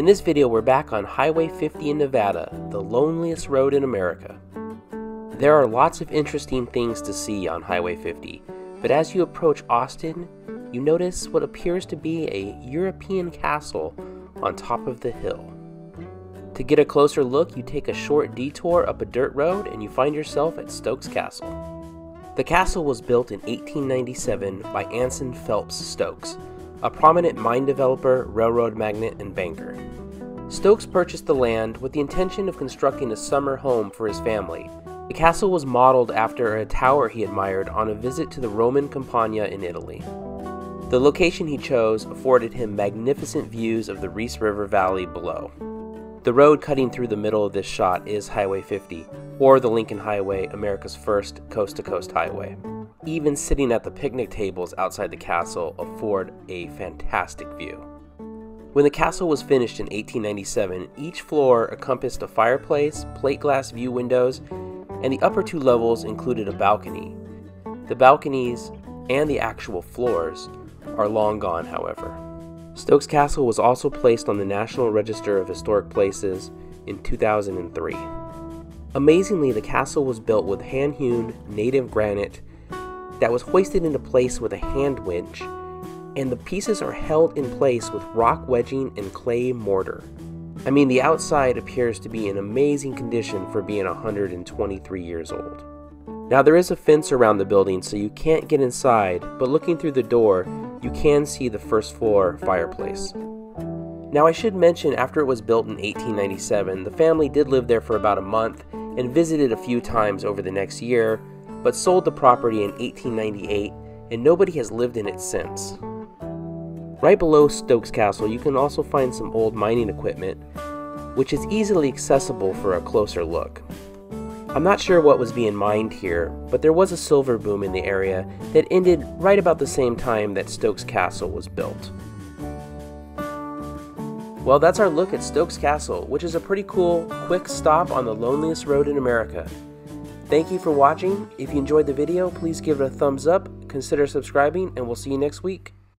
In this video, we're back on Highway 50 in Nevada, the loneliest road in America. There are lots of interesting things to see on Highway 50, but as you approach Austin, you notice what appears to be a European castle on top of the hill. To get a closer look, you take a short detour up a dirt road and you find yourself at Stokes Castle. The castle was built in 1897 by Anson Phelps Stokes, a prominent mine developer, railroad magnate, and banker. Stokes purchased the land with the intention of constructing a summer home for his family. The castle was modeled after a tower he admired on a visit to the Roman Campagna in Italy. The location he chose afforded him magnificent views of the Reese River Valley below. The road cutting through the middle of this shot is Highway 50, or the Lincoln Highway, America's first coast-to-coast highway. Even sitting at the picnic tables outside the castle afford a fantastic view. When the castle was finished in 1897, each floor encompassed a fireplace, plate glass view windows, and the upper two levels included a balcony. The balconies and the actual floors are long gone, however. Stokes Castle was also placed on the National Register of Historic Places in 2003. Amazingly, the castle was built with hand-hewn native granite that was hoisted into place with a hand winch, and the pieces are held in place with rock wedging and clay mortar. I mean, the outside appears to be in amazing condition for being 123 years old. Now, there is a fence around the building, so you can't get inside, but looking through the door, you can see the first floor fireplace. Now, I should mention, after it was built in 1897, the family did live there for about a month and visited a few times over the next year, but sold the property in 1898, and nobody has lived in it since. Right below Stokes Castle, you can also find some old mining equipment, which is easily accessible for a closer look. I'm not sure what was being mined here, but there was a silver boom in the area that ended right about the same time that Stokes Castle was built. Well, that's our look at Stokes Castle, which is a pretty cool, quick stop on the loneliest road in America. Thank you for watching. If you enjoyed the video, please give it a thumbs up, consider subscribing, and we'll see you next week.